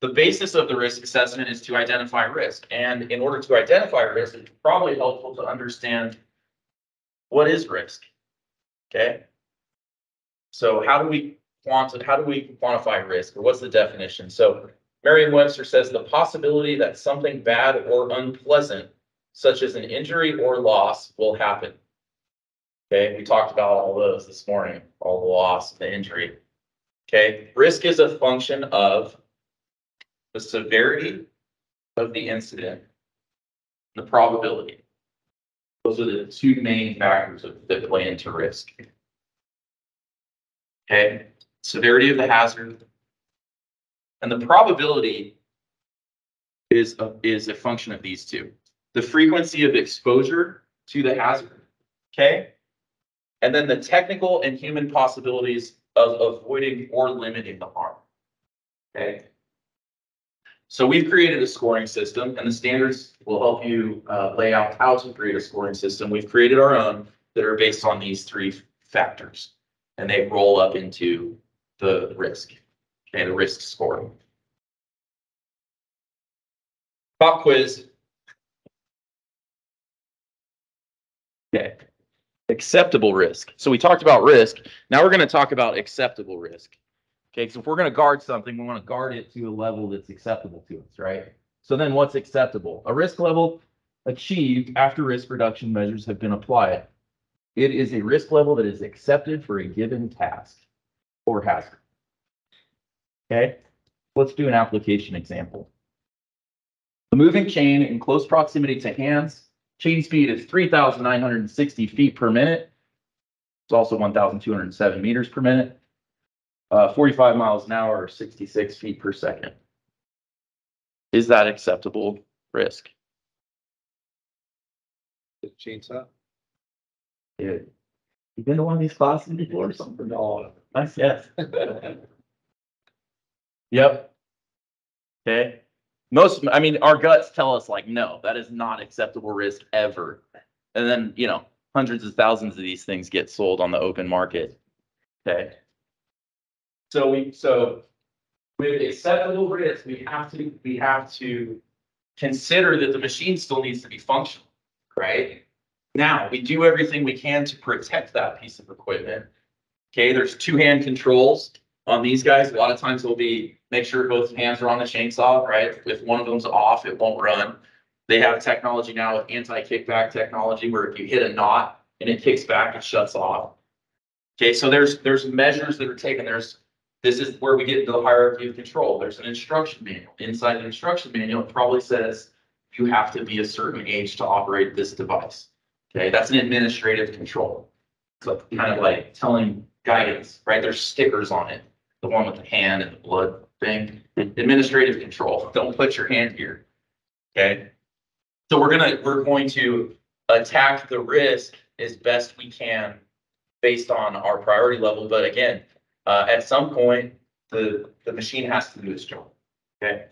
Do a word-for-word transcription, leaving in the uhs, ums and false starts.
The basis of the risk assessment is to identify risk. And in order to identify risk, it's probably helpful to understand what is risk. Okay. So how do we quantify, how do we quantify risk, or what's the definition? So Merriam-Webster says the possibility that something bad or unpleasant, such as an injury or loss, will happen. Okay, we talked about all those this morning, all the loss, the injury. Okay, risk is a function of the severity of the incident, the probability. Those are the two main factors that play into risk. Okay, severity of the hazard, and the probability is a, is a function of these two. The frequency of exposure to the hazard, okay? And then the technical and human possibilities of avoiding or limiting the harm, okay? So we've created a scoring system, and the standards will help you uh, lay out how to create a scoring system. We've created our own that are based on these three factors, and they roll up into the risk, okay, the risk scoring. Pop quiz. Okay, acceptable risk. So we talked about risk. Now we're going to talk about acceptable risk. Okay, because if we're going to guard something, we want to guard it to a level that's acceptable to us, right? So then what's acceptable? A risk level achieved after risk reduction measures have been applied. It is a risk level that is accepted for a given task or hazard. Okay, let's do an application example. The moving chain in close proximity to hands. Chain speed is three thousand nine hundred sixty feet per minute. It's also one thousand two hundred seven meters per minute. Uh, forty-five miles an hour, or sixty-six feet per second. Is that acceptable risk? Is it chainsaw? Yeah. You been to one of these classes before or something? No. Nice, yes. Yep. Okay. Most, I mean, our guts tell us, like, no, that is not acceptable risk ever. And then, you know, hundreds of thousands of these things get sold on the open market. Okay. So we, so with acceptable risk, we have to, we have to consider that the machine still needs to be functional, right? Now we do everything we can to protect that piece of equipment. Okay. There's two hand controls on these guys. A lot of times they'll be, make sure both hands are on the chainsaw, right? If one of them's off, it won't run. They have technology now with anti-kickback technology where if you hit a knot and it kicks back, it shuts off. Okay, so there's there's measures that are taken. There's this is where we get into the hierarchy of control. There's an instruction manual. Inside the instruction manual, it probably says you have to be a certain age to operate this device. Okay, that's an administrative control. So kind of like telling guidance, right? There's stickers on it. The one with the hand and the blood thing. Administrative control. Don't put your hand here. Okay. So we're gonna we're going to attack the risk as best we can based on our priority level. But again, uh, at some point the the machine has to do its job. Okay.